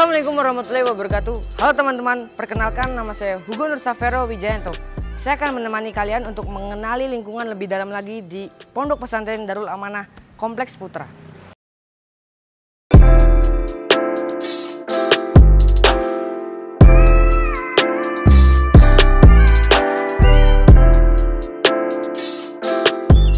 Assalamualaikum warahmatullahi wabarakatuh. Halo teman-teman, perkenalkan nama saya Hugo Nursafero Wijayanto. Saya akan menemani kalian untuk mengenali lingkungan lebih dalam lagi di Pondok Pesantren Darul Amanah, Kompleks Putra.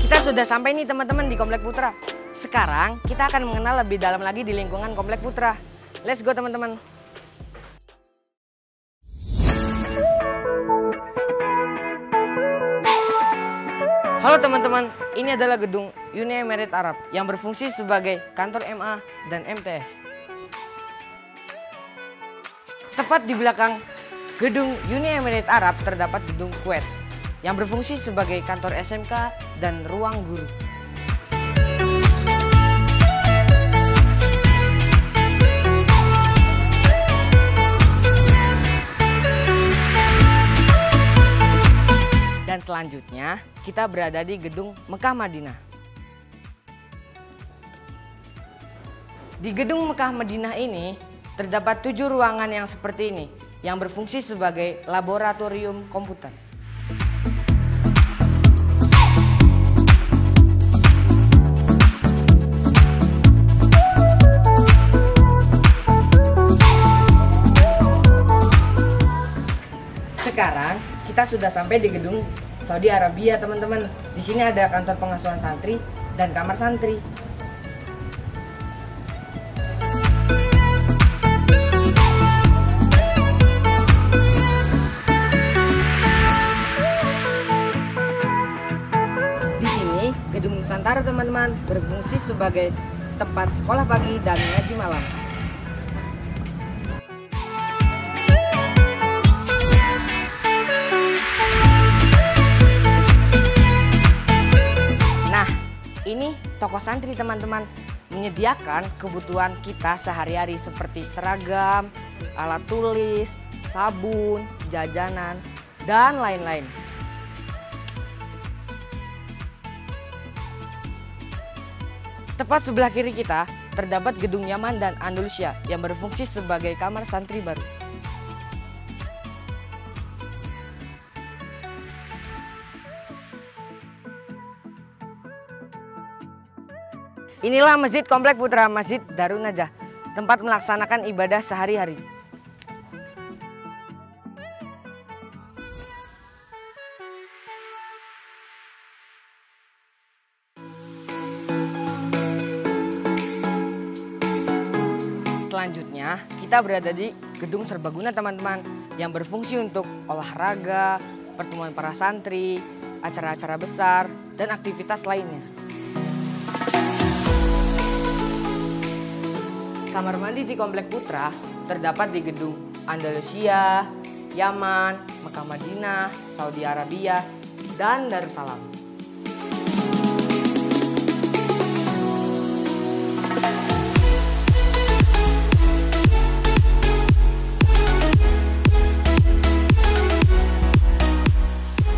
Kita sudah sampai nih teman-teman di Kompleks Putra. Sekarang kita akan mengenal lebih dalam lagi di lingkungan Kompleks Putra. Let's go teman-teman. Halo teman-teman, ini adalah gedung Uni Emirat Arab yang berfungsi sebagai kantor MA dan MTS. Tepat di belakang gedung Uni Emirat Arab terdapat gedung Kuwait yang berfungsi sebagai kantor SMK dan ruang guru. Dan selanjutnya, kita berada di gedung Mekah Madinah. Di gedung Mekah Madinah ini, terdapat 7 ruangan yang seperti ini, yang berfungsi sebagai laboratorium komputer. Sekarang, kita sudah sampai di gedung Saudi Arabia, teman-teman. Di sini ada kantor pengasuhan santri dan kamar santri. Di sini gedung Nusantara, teman-teman, berfungsi sebagai tempat sekolah pagi dan ngaji malam. Ini toko santri teman-teman, menyediakan kebutuhan kita sehari-hari seperti seragam, alat tulis, sabun, jajanan, dan lain-lain. Tepat sebelah kiri kita terdapat gedung Yaman dan Andalusia yang berfungsi sebagai kamar santri baru. Inilah Masjid Kompleks Putra, Masjid Darunnajah, tempat melaksanakan ibadah sehari-hari. Selanjutnya, kita berada di gedung serbaguna teman-teman yang berfungsi untuk olahraga, pertemuan para santri, acara-acara besar, dan aktivitas lainnya. Kamar mandi di Kompleks Putra terdapat di gedung Andalusia, Yaman, Mekah Madinah, Saudi Arabia, dan Darussalam.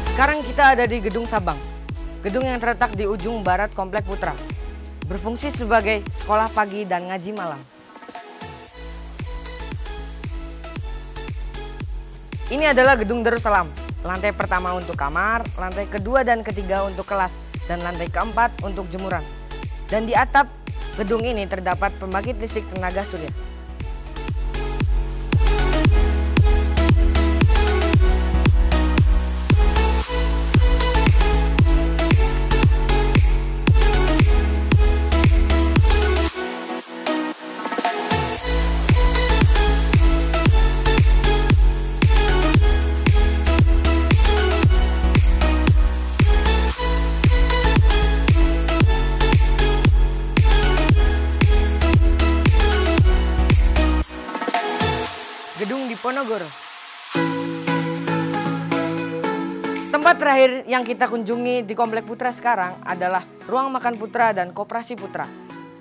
Sekarang kita ada di gedung Sabang, gedung yang terletak di ujung barat Kompleks Putra. Berfungsi sebagai sekolah pagi dan ngaji malam. Ini adalah gedung Darussalam, lantai pertama untuk kamar, lantai kedua dan ketiga untuk kelas, dan lantai keempat untuk jemuran. Dan di atap gedung ini terdapat pembangkit listrik tenaga surya. Tempat terakhir yang kita kunjungi di Kompleks Putra sekarang adalah Ruang Makan Putra dan Koperasi Putra.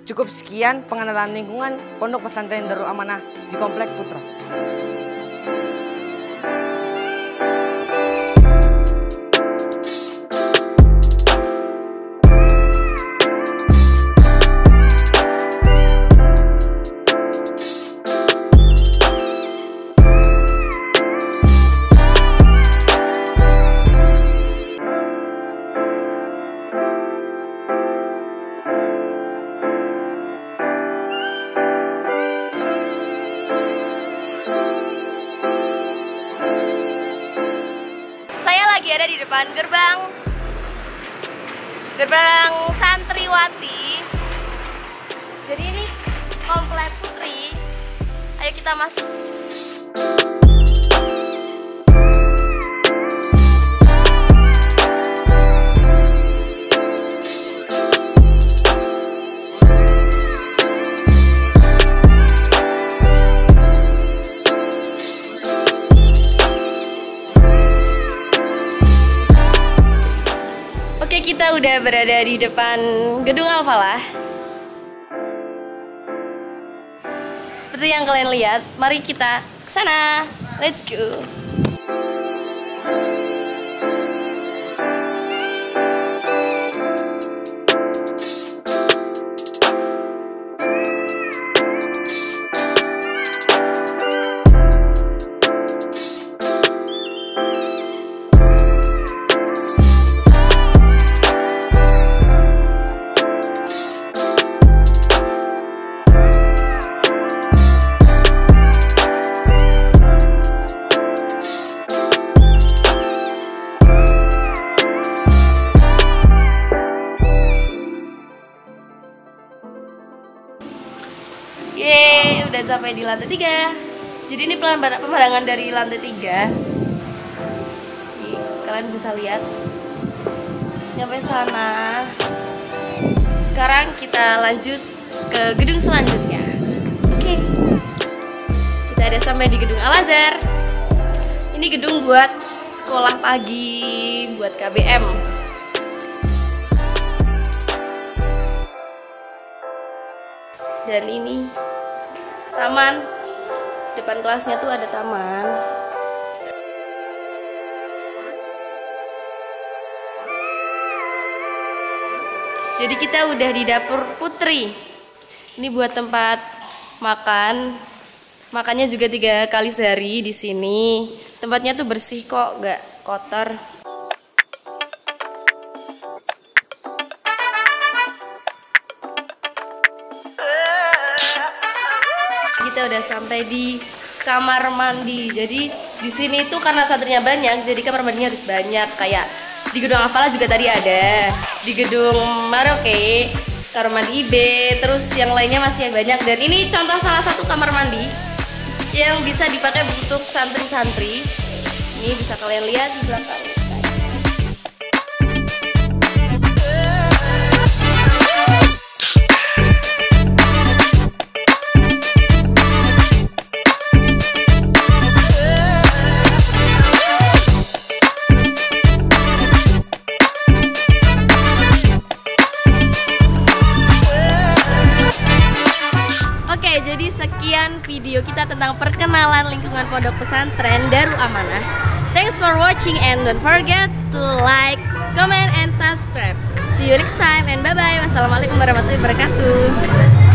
Cukup sekian pengenalan lingkungan Pondok Pesantren Darul Amanah di Kompleks Putra. depan gerbang santriwati. Jadi ini komplek putri. Ayo kita masuk. Kita udah berada di depan gedung Al-Falah. Seperti yang kalian lihat, mari kita ke sana. Let's go. Yeay, udah sampai di lantai 3. Jadi ini pemandangan dari lantai 3. Jadi, kalian bisa lihat. Nyampe sana. Sekarang kita lanjut ke gedung selanjutnya. Oke. Kita ada sampai di gedung Al-Azhar. Ini gedung buat sekolah pagi, buat KBM. Dan ini taman, depan kelasnya tuh ada taman. Jadi kita udah di dapur putri. Ini buat tempat makan. Makannya juga 3 kali sehari di sini. Tempatnya tuh bersih kok, nggak kotor. Kita udah sampai di kamar mandi. Jadi di sini itu karena santrinya banyak, jadi kamar mandinya harus banyak. Kayak di gedung Al-Falah juga tadi ada, di gedung Maroke, kamar mandi IB, terus yang lainnya masih banyak. Dan ini contoh salah satu kamar mandi yang bisa dipakai untuk santri-santri. Ini bisa kalian lihat di belakang. Jadi sekian video kita tentang perkenalan lingkungan Pondok Pesantren Darul Amanah. Thanks for watching and don't forget to like, comment, and subscribe. See you next time and bye-bye. Wassalamualaikum warahmatullahi wabarakatuh.